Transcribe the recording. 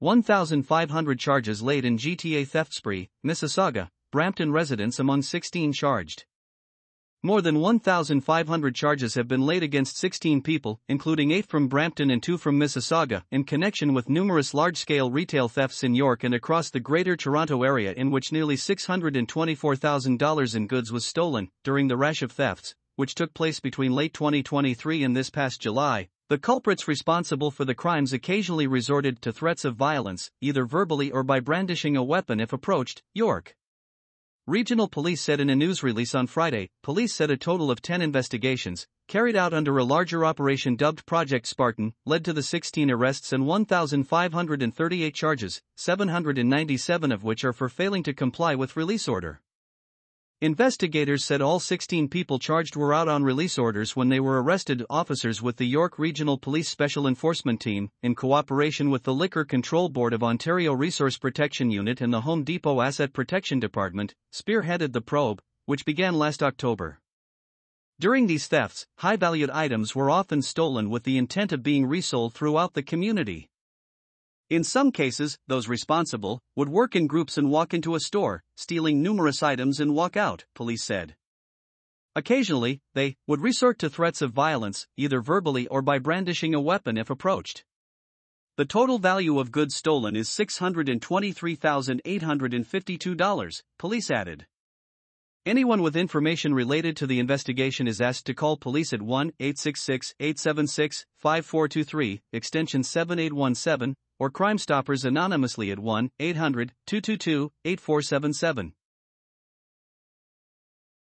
1,500 charges laid in GTA theft spree, Mississauga, Brampton residents among 16 charged. More than 1,500 charges have been laid against 16 people, including 8 from Brampton and 2 from Mississauga, in connection with numerous large-scale retail thefts in York and across the Greater Toronto Area, in which nearly $624,000 in goods was stolen. During the rash of thefts, which took place between late 2023 and this past July, the culprits responsible for the crimes occasionally resorted to threats of violence, either verbally or by brandishing a weapon if approached, York Regional Police said in a news release on Friday. Police said a total of 10 investigations, carried out under a larger operation dubbed Project Spartan, led to the 16 arrests and 1,538 charges, 797 of which are for failing to comply with release order. Investigators said all 16 people charged were out on release orders when they were arrested. Officers with the York Regional Police Special Enforcement Team, in cooperation with the Liquor Control Board of Ontario Resource Protection Unit and the Home Depot Asset Protection Department, spearheaded the probe, which began last October. During these thefts, high-valued items were often stolen with the intent of being resold throughout the community. In some cases, those responsible would work in groups and walk into a store, stealing numerous items and walk out, police said. Occasionally, they would resort to threats of violence, either verbally or by brandishing a weapon if approached. The total value of goods stolen is $623,852, police added. Anyone with information related to the investigation is asked to call police at 1-866-876-5423, extension 7817, or Crime Stoppers anonymously at 1-800-222-8477.